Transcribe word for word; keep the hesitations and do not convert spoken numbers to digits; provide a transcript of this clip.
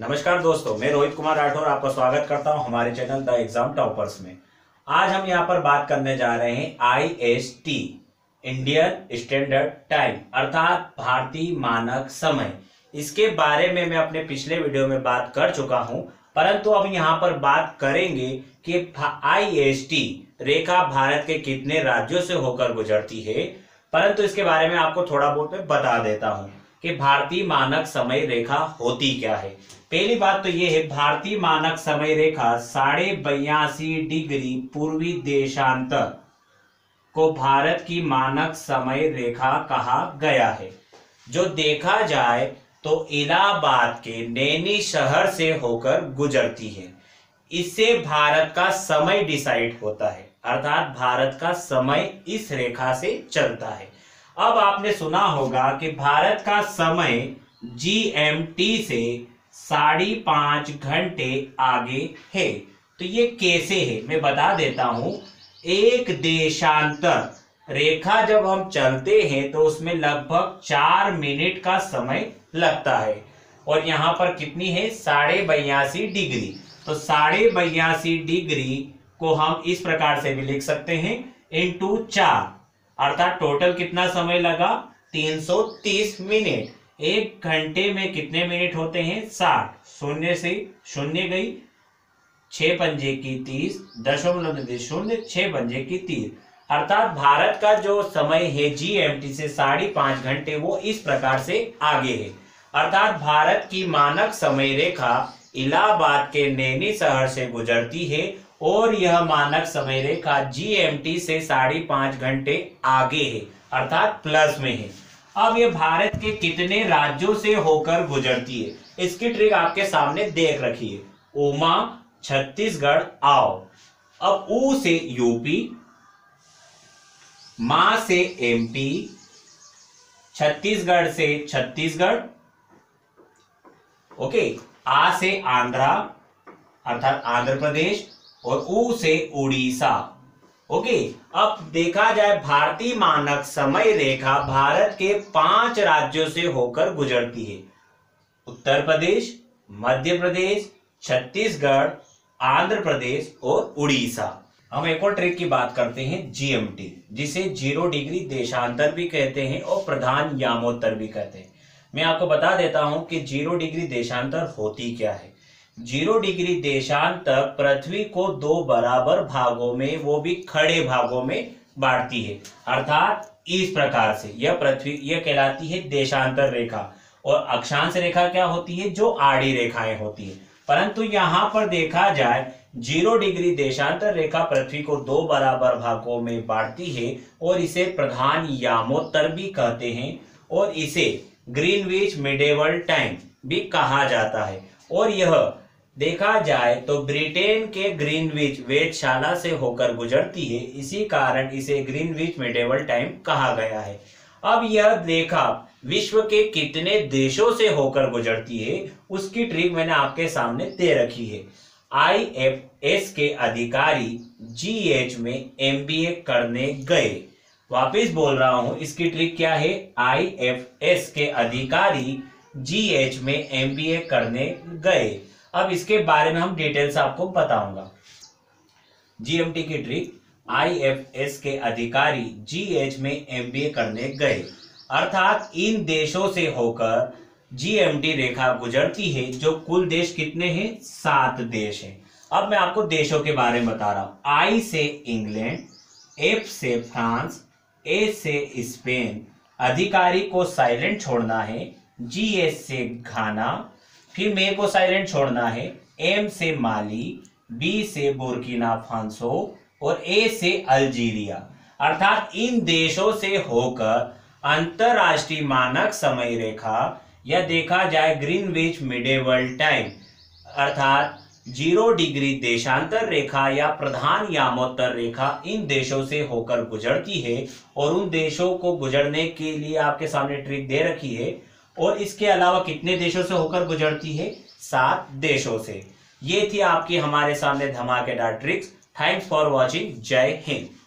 नमस्कार दोस्तों, मैं रोहित कुमार राठौर आपका स्वागत करता हूं हमारे चैनल द एग्जाम टॉपर्स में। आज हम यहां पर बात करने जा रहे हैं I S T Indian standard time अर्थात भारतीय मानक समय। इसके बारे में मैं अपने पिछले वीडियो में बात कर चुका हूं, परंतु अब यहां पर बात करेंगे कि आई एस टी रेखा भारत के कितने राज्यों से होकर गुजरती है। परंतु इसके बारे में आपको थोड़ा बहुत मैं बता देता हूं कि भारतीय मानक समय रेखा होती क्या है। पहली बात तो यह है, भारतीय मानक समय रेखा साढ़े बयासी डिग्री पूर्वी देशांतर को भारत की मानक समय रेखा कहा गया है, जो देखा जाए तो इलाहाबाद के नैनी शहर से होकर गुजरती है। इससे भारत का समय डिसाइड होता है, अर्थात भारत का समय इस रेखा से चलता है। अब आपने सुना होगा कि भारत का समय जी एम टी से साढ़े पांच घंटे आगे है। तो ये कैसे है मैं बता देता हूं। एक देशांतर रेखा जब हम चलते हैं तो उसमें लगभग चार मिनट का समय लगता है, और यहाँ पर कितनी है साढ़े बयासी डिग्री। तो साढ़े बयासी डिग्री को हम इस प्रकार से भी लिख सकते हैं इंटू चार, अर्थात टोटल कितना समय लगा तीन सौ तीस मिनट। एक घंटे में कितने मिनट होते हैं साठ, शून्य से शून्य गई, छह पंजे की तीस, दशमलव शून्य छह पंजे की तीस। अर्थात भारत का जो समय है जी एम टी से साढ़े पांच घंटे वो इस प्रकार से आगे है। अर्थात भारत की मानक समय रेखा इलाहाबाद के नैनी शहर से गुजरती है, और यह मानक समय रेखा जी एम टी से साढ़े पांच घंटे आगे है, अर्थात प्लस में है। अब यह भारत के कितने राज्यों से होकर गुजरती है, इसकी ट्रिक आपके सामने देख रखी है। उमा छत्तीसगढ़ आओ। अब ऊ से यूपी, मां से एम पी, छत्तीसगढ़ से छत्तीसगढ़, ओके, आ से आंध्रा अर्थात आंध्र प्रदेश, और ऊ से उड़ीसा, ओके। अब देखा जाए भारतीय मानक समय रेखा भारत के पांच राज्यों से होकर गुजरती है, उत्तर प्रदेश, मध्य प्रदेश, छत्तीसगढ़, आंध्र प्रदेश और उड़ीसा। हम एक और ट्रिक की बात करते हैं जी एम टी, जिसे जीरो डिग्री देशांतर भी कहते हैं और प्रधान यामोत्तर भी कहते हैं। मैं आपको बता देता हूं कि जीरो डिग्री देशांतर होती क्या है। जीरो डिग्री देशांतर पृथ्वी को दो बराबर भागों में, वो भी खड़े भागों में बांटती है, अर्थात इस प्रकार से। यह पृथ्वी यह कहलाती है देशांतर रेखा, और अक्षांश रेखा क्या होती है जो आड़ी रेखाएं होती है। परंतु यहाँ पर देखा जाए जीरो डिग्री देशांतर रेखा पृथ्वी को दो बराबर भागों में बांटती है, और इसे प्रधान यामोत्तर भी कहते हैं, और इसे ग्रीनविच मिडेवल टाइम भी कहा जाता है। और यह देखा जाए तो ब्रिटेन के ग्रीनविच वेधशाला से होकर गुजरती है, इसी कारण इसे ग्रीनविच मिडेवल टाइम कहा गया है। अब यह देखा विश्व के कितने देशों से होकर गुजरती है, उसकी ट्रिक मैंने आपके सामने दे रखी है। आई एफ एस के अधिकारी जी एच में एम बी ए करने गए, वापस बोल रहा हूं, इसकी ट्रिक क्या है, आई एफ एस के अधिकारी जी एच में एम बी ए करने गए। अब इसके बारे में हम डिटेल्स आपको बताऊंगा। जी एम टी की ट्रिक, आई एफ एस के अधिकारी जी एच में एम बी ए करने गए, अर्थात इन देशों से होकर जी एम टी रेखा गुजरती है, जो कुल देश कितने हैं सात देश हैं। अब मैं आपको देशों के बारे में बता रहा हूँ। आई से इंग्लैंड, एफ से फ्रांस, ए से स्पेन, अधिकारी को साइलेंट छोड़ना है, जी एस से घाना, फिर मे को साइलेंट छोड़ना है, एम से माली, बी से बुर्किना फासो और ए से अल्जीरिया। अर्थात इन देशों से होकर अंतरराष्ट्रीय मानक समय रेखा या देखा जाए ग्रीनविच मिडेवल टाइम अर्थात जीरो डिग्री देशांतर रेखा या प्रधान यामोत्तर रेखा इन देशों से होकर गुजरती है, और उन देशों को गुजरने के लिए आपके सामने ट्रिक दे रखी है। और इसके अलावा कितने देशों से होकर गुजरती है सात देशों से। ये थी आपकी हमारे सामने धमाकेदार ट्रिक्स। Thanks for watching. जय हिंद।